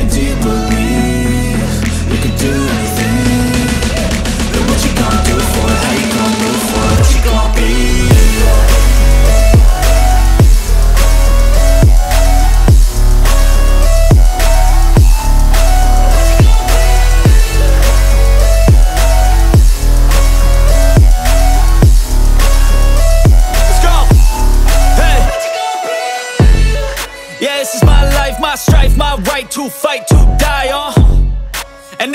And do you believe you can do anything? But what you gonna do for it? How you gonna move for it? What you gonna be? Let's go! Hey! What you gonna be? Yeah, this is my life, my strife, my right to fight, to die on. And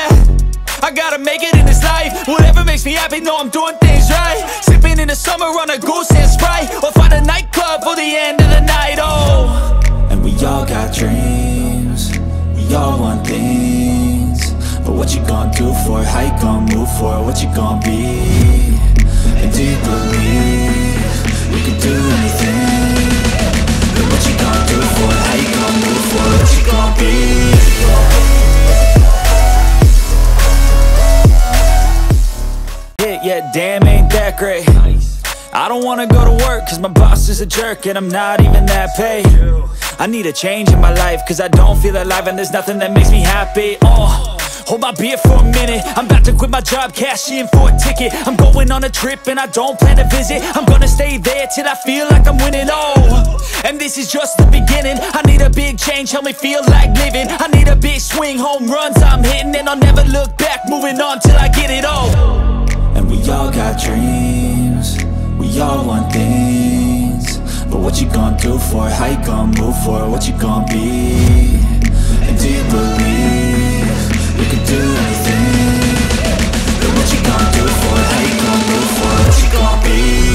at? I gotta make it in this life, whatever makes me happy, know I'm doing things right. Sipping in the summer on a goose and Sprite, or find a nightclub for the end of the night, oh. And we all got dreams, we all want things, but what you gonna do for it? How you gonna move for it? What you gonna be? And do you believe you can do anything? But what you gonna do for it? How you gonna move for it? What you gonna be? Yeah, damn, ain't that great. I don't wanna go to work, cause my boss is a jerk, and I'm not even that paid. I need a change in my life, cause I don't feel alive, and there's nothing that makes me happy. Oh, hold my beer for a minute, I'm about to quit my job, cash in for a ticket. I'm going on a trip and I don't plan to visit. I'm gonna stay there till I feel like I'm winning. Oh, and this is just the beginning. I need a big change, help me feel like living. I need a big swing, home runs I'm hitting, and I'll never look back, moving on till I get it all. And we all got dreams, we all want things, but what you gonna do for it? How you gonna move for it? What you gonna be? And do you believe you can do anything? But what you gonna do for it? How you gonna move for it? What you gonna be?